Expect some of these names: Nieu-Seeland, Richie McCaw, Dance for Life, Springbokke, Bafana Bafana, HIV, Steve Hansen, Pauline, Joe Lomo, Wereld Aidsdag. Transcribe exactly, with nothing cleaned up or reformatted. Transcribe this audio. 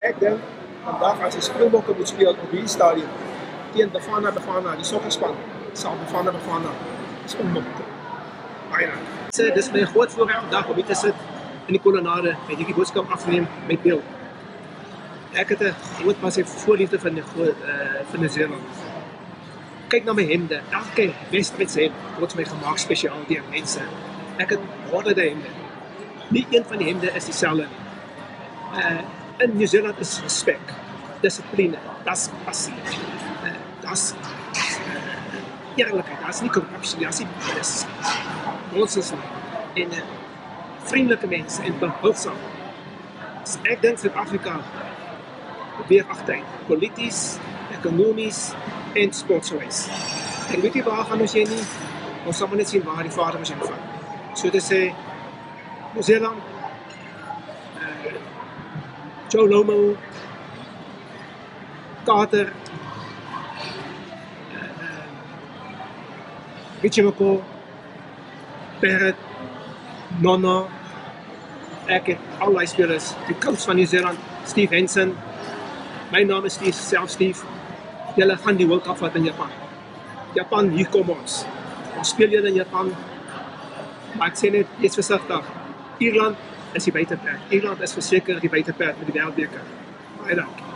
Kijk dan, vandaag als je Springbokken moet spelen op dit stadion, tegen Bafana Bafana, die sokkerspan, zal Bafana Bafana Springbokken. Bijna. Het is mijn groot voorrecht vandaag om hier te zitten in de kolonnade met die boodschap af te nemen met Bill. Ik heb een groot massie voorliefde van Nieu-Seeland. Kijk naar mijn hemden, elke wedstrijd zijn wordt mij gemaakt speciaal door mensen. Ik heb honderden hemden. Niet één van die hemden is diezelfde. Uh, in Nieu-Seeland is respect, discipline, dat is passie, uh, dat is uh, eerlijkheid, dat is niet corruptie, dat is niet nonsens. En uh, vriendelijke mensen en behulpzaam. Dus ik denk Zuid-Afrika weer achteruit, politisch, economisch en sportgewijs. Ik weet niet waar gaan ons heen, ons zal maar niet zien waar die vader ons heen gaat. Zo te zeggen, Nieu-Seeland, uh, Joe Lomo, Carter, uh, Richie McCaw, Parrot, Nonna. Ik heb allerlei spelers, de coach van Nieu-Seeland, Steve Hansen. Mijn naam is Steve, zelf Steve. Jullie gaan die World Cup vatten in Japan. Japan, hier komen ons. Ons speel je in Japan. Maar ik zei net, iets voorzichtig. Ierland is die buitenperk. Ierland is verzeker die buitenperk met de wereldbeker. Baie dank.